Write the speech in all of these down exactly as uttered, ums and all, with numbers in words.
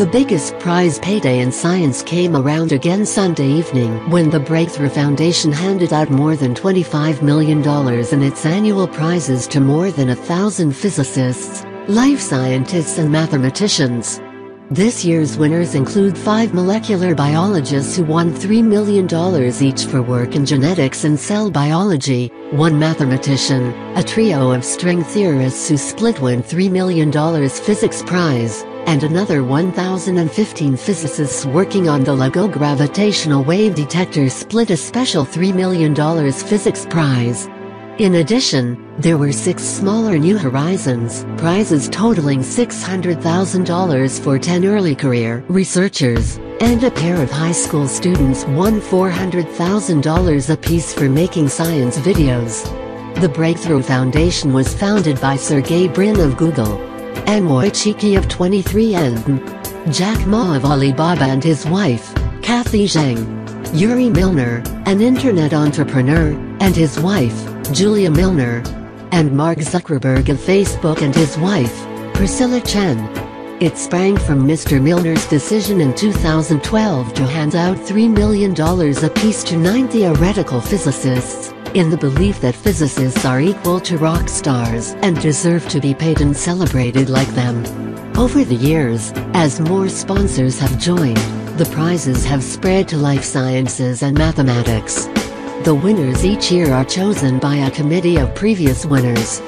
The biggest prize payday in science came around again Sunday evening when the Breakthrough Foundation handed out more than twenty-five million dollars in its annual prizes to more than a thousand physicists, life scientists and mathematicians. This year's winners include five molecular biologists who won three million dollars each for work in genetics and cell biology, one mathematician, a trio of string theorists who split won three million dollars physics prize, and another one thousand fifteen physicists working on the LIGO gravitational wave detector split a special three million dollars physics prize. In addition, there were six smaller New Horizons prizes totaling six hundred thousand dollars for ten early career researchers, and a pair of high school students won four hundred thousand dollars apiece for making science videos. The Breakthrough Foundation was founded by Sergey Brin of Google, Anne Wojcicki of twenty-three and me, Jack Ma of Alibaba and his wife, Kathy Zhang, Yuri Milner, an internet entrepreneur, and his wife, Julia Milner, and Mark Zuckerberg of Facebook and his wife, Priscilla Chan. It sprang from Mister Milner's decision in two thousand twelve to hand out three million dollars apiece to nine theoretical physicists, in the belief that physicists are equal to rock stars and deserve to be paid and celebrated like them. Over the years, as more sponsors have joined, the prizes have spread to life sciences and mathematics. The winners each year are chosen by a committee of previous winners.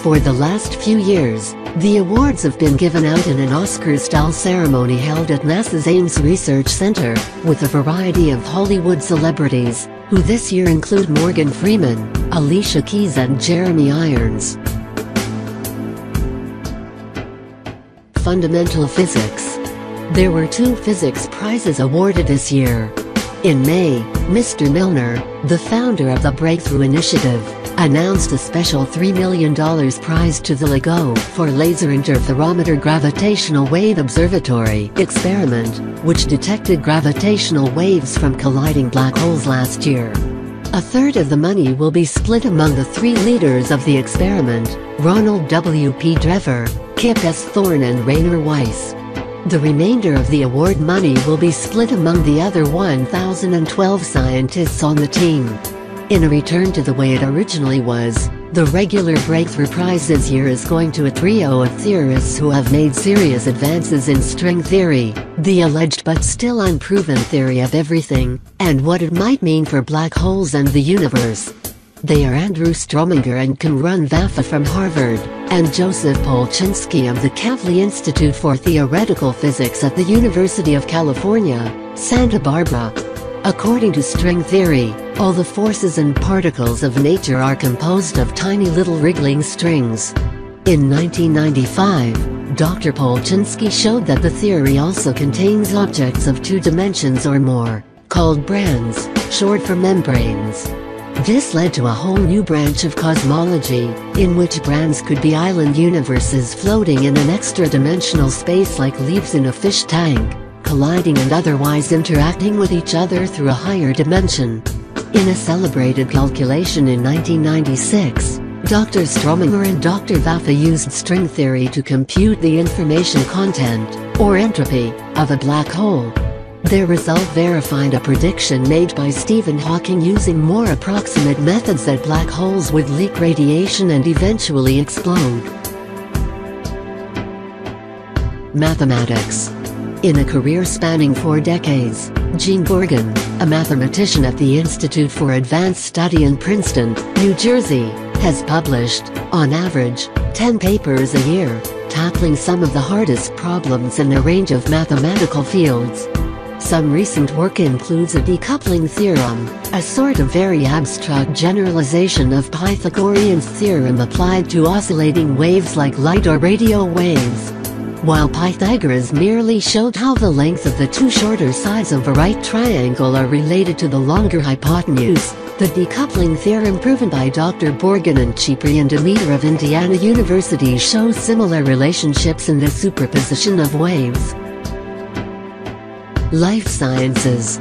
For the last few years, the awards have been given out in an Oscar-style ceremony held at NASA's Ames Research Center, with a variety of Hollywood celebrities, who this year include Morgan Freeman, Alicia Keys and Jeremy Irons. Fundamental Physics. There were two physics prizes awarded this year. In May, Mister Milner, the founder of the Breakthrough Initiative, announced a special three million dollars prize to the LIGO for Laser Interferometer Gravitational Wave Observatory experiment, which detected gravitational waves from colliding black holes last year. A third of the money will be split among the three leaders of the experiment, Ronald W. P. Drever, Kip S. Thorne and Rainer Weiss. The remainder of the award money will be split among the other one thousand twelve scientists on the team. In a return to the way it originally was, the regular Breakthrough Prize this year is going to a trio of theorists who have made serious advances in string theory, the alleged but still unproven theory of everything, and what it might mean for black holes and the universe. They are Andrew Strominger and Cumrun Vafa from Harvard, and Joseph Polchinski of the Kavli Institute for Theoretical Physics at the University of California, Santa Barbara. According to string theory, all the forces and particles of nature are composed of tiny little wriggling strings. In nineteen ninety-five, Doctor Polchinski showed that the theory also contains objects of two dimensions or more, called brands, short for membranes. This led to a whole new branch of cosmology, in which brands could be island universes floating in an extra-dimensional space like leaves in a fish tank, colliding and otherwise interacting with each other through a higher dimension. In a celebrated calculation in nineteen ninety-six, Doctor Strominger and Doctor Vafa used string theory to compute the information content, or entropy, of a black hole. Their result verified a prediction made by Stephen Hawking using more approximate methods that black holes would leak radiation and eventually explode. Mathematics. In a career spanning four decades, Jean Bourgain, a mathematician at the Institute for Advanced Study in Princeton, New Jersey, has published, on average, ten papers a year, tackling some of the hardest problems in a range of mathematical fields. Some recent work includes a decoupling theorem, a sort of very abstract generalization of Pythagorean's theorem applied to oscillating waves like light or radio waves. While Pythagoras merely showed how the length of the two shorter sides of a right triangle are related to the longer hypotenuse, the decoupling theorem proven by Doctor Bourgain and Chypre and Demeter of Indiana University shows similar relationships in the superposition of waves. Life Sciences.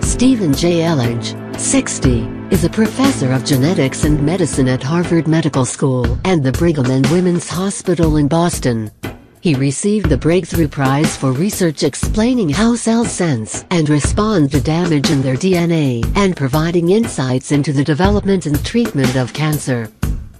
Stephen J. Elledge, sixty, is a professor of genetics and medicine at Harvard Medical School and the Brigham and Women's Hospital in Boston. He received the Breakthrough Prize for research explaining how cells sense and respond to damage in their D N A and providing insights into the development and treatment of cancer.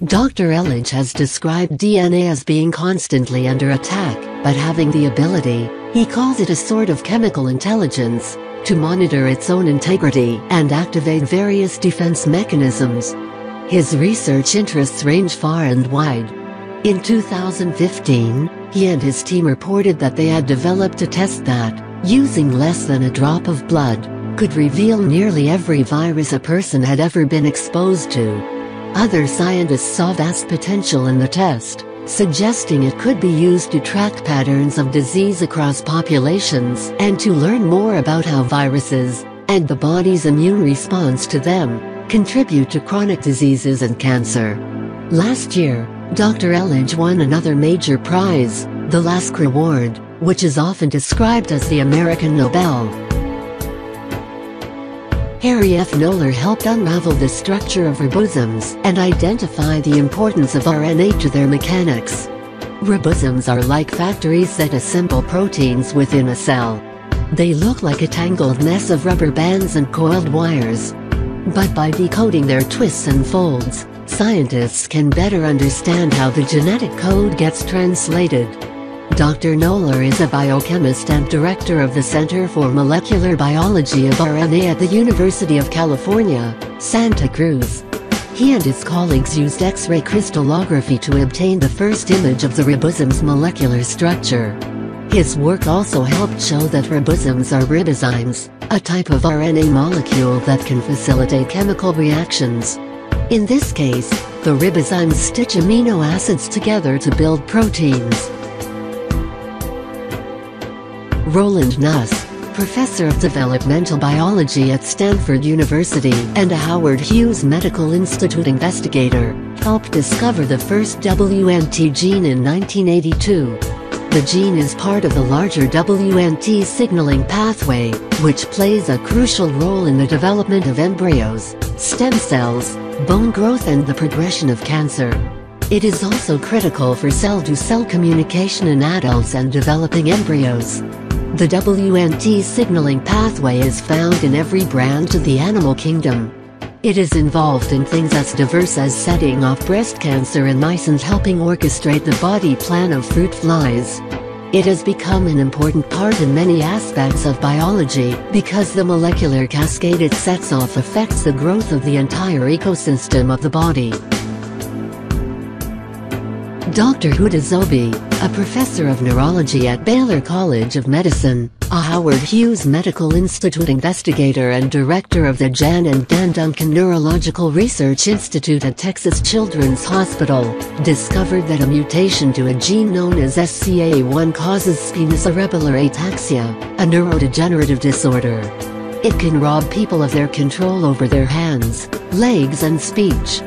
Doctor Ellich has described D N A as being constantly under attack, but having the ability, he calls it a sort of chemical intelligence, to monitor its own integrity and activate various defense mechanisms. His research interests range far and wide. In two thousand fifteen, he and his team reported that they had developed a test that, using less than a drop of blood, could reveal nearly every virus a person had ever been exposed to. Other scientists saw vast potential in the test, suggesting it could be used to track patterns of disease across populations and to learn more about how viruses, and the body's immune response to them, contribute to chronic diseases and cancer. Last year, Doctor Ellich won another major prize, the Lasker Award, which is often described as the American Nobel. Harry F. Knowler helped unravel the structure of ribosomes and identify the importance of R N A to their mechanics. Ribosomes are like factories that assemble proteins within a cell. They look like a tangled mess of rubber bands and coiled wires. But by decoding their twists and folds, scientists can better understand how the genetic code gets translated. Doctor Knowler is a biochemist and director of the Center for Molecular Biology of R N A at the University of California, Santa Cruz. He and his colleagues used X-ray crystallography to obtain the first image of the ribosome's molecular structure. His work also helped show that ribosomes are ribozymes, a type of R N A molecule that can facilitate chemical reactions. In this case, the ribozymes stitch amino acids together to build proteins. Roland Nuss, professor of developmental biology at Stanford University and a Howard Hughes Medical Institute investigator, helped discover the first W N T gene in nineteen eighty-two. The gene is part of the larger W N T signaling pathway, which plays a crucial role in the development of embryos, stem cells, bone growth and the progression of cancer. It is also critical for cell-to-cell communication in adults and developing embryos. The W N T signaling pathway is found in every branch of the animal kingdom. It is involved in things as diverse as setting off breast cancer in mice and helping orchestrate the body plan of fruit flies. It has become an important part in many aspects of biology because the molecular cascade it sets off affects the growth of the entire ecosystem of the body. Doctor Huda Zobi, a professor of neurology at Baylor College of Medicine, a Howard Hughes Medical Institute investigator and director of the Jan and Dan Duncan Neurological Research Institute at Texas Children's Hospital, discovered that a mutation to a gene known as S C A one causes spinocerebellar ataxia, a neurodegenerative disorder. It can rob people of their control over their hands, legs and speech.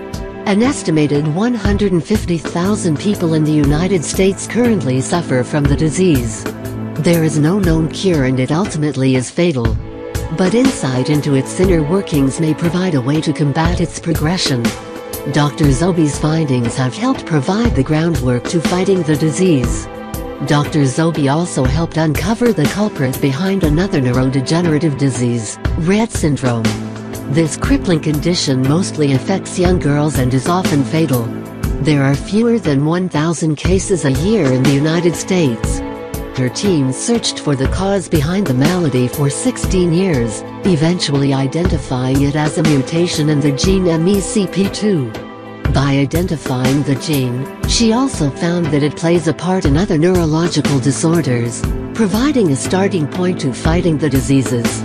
An estimated one hundred fifty thousand people in the United States currently suffer from the disease. There is no known cure and it ultimately is fatal. But insight into its inner workings may provide a way to combat its progression. Doctor Zobi's findings have helped provide the groundwork to fighting the disease. Doctor Zobi also helped uncover the culprit behind another neurodegenerative disease, Rett syndrome. This crippling condition mostly affects young girls and is often fatal. There are fewer than one thousand cases a year in the United States. Her team searched for the cause behind the malady for sixteen years, eventually identifying it as a mutation in the gene M E C P two. By identifying the gene, she also found that it plays a part in other neurological disorders, providing a starting point to fighting the diseases.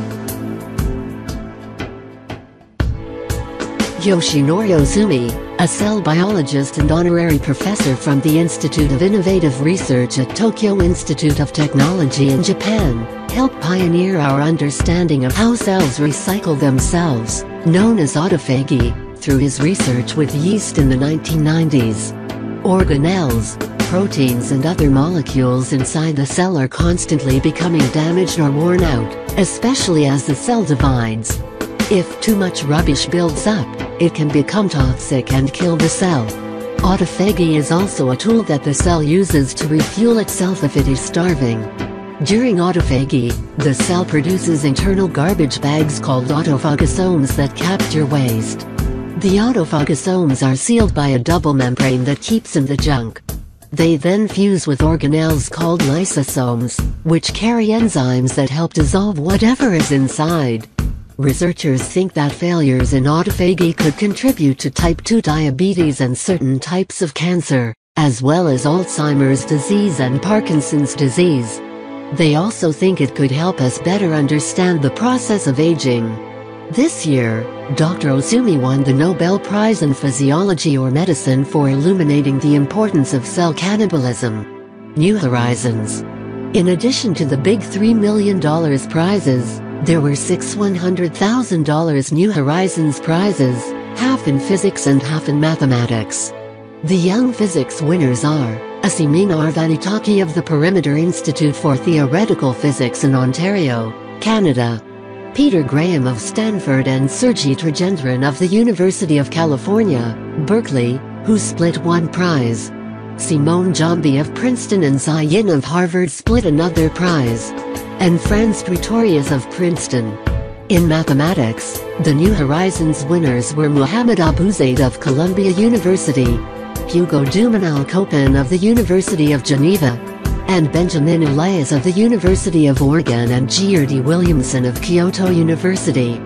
Yoshinori Osumi, a cell biologist and honorary professor from the Institute of Innovative Research at Tokyo Institute of Technology in Japan, helped pioneer our understanding of how cells recycle themselves, known as autophagy, through his research with yeast in the nineteen nineties. Organelles, proteins and other molecules inside the cell are constantly becoming damaged or worn out, especially as the cell divides. If too much rubbish builds up, it can become toxic and kill the cell. Autophagy is also a tool that the cell uses to refuel itself if it is starving. During autophagy, the cell produces internal garbage bags called autophagosomes that capture waste. The autophagosomes are sealed by a double membrane that keeps in the junk. They then fuse with organelles called lysosomes, which carry enzymes that help dissolve whatever is inside. Researchers think that failures in autophagy could contribute to type two diabetes and certain types of cancer, as well as Alzheimer's disease and Parkinson's disease. They also think it could help us better understand the process of aging. This year, Doctor Osumi won the Nobel Prize in Physiology or Medicine for illuminating the importance of cell cannibalism. New Horizons. In addition to the big three million dollars prizes, there were six one hundred thousand dollar New Horizons prizes, half in physics and half in mathematics. The young physics winners are Asimina Arvanitaki of the Perimeter Institute for Theoretical Physics in Ontario, Canada, Peter Graham of Stanford and Sergey Tragendran of the University of California, Berkeley, who split one prize. Simone Jambi of Princeton and Cy Yin of Harvard split another prize. And Franz Pretorius of Princeton. In mathematics, the New Horizons winners were Muhammad Abuzaid of Columbia University, Hugo Duminal Coppin of the University of Geneva, and Benjamin Elias of the University of Oregon and G R D Williamson of Kyoto University.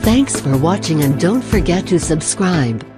Thanks for watching and don't forget to subscribe.